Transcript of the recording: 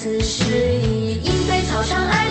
此时已莺飞草长安。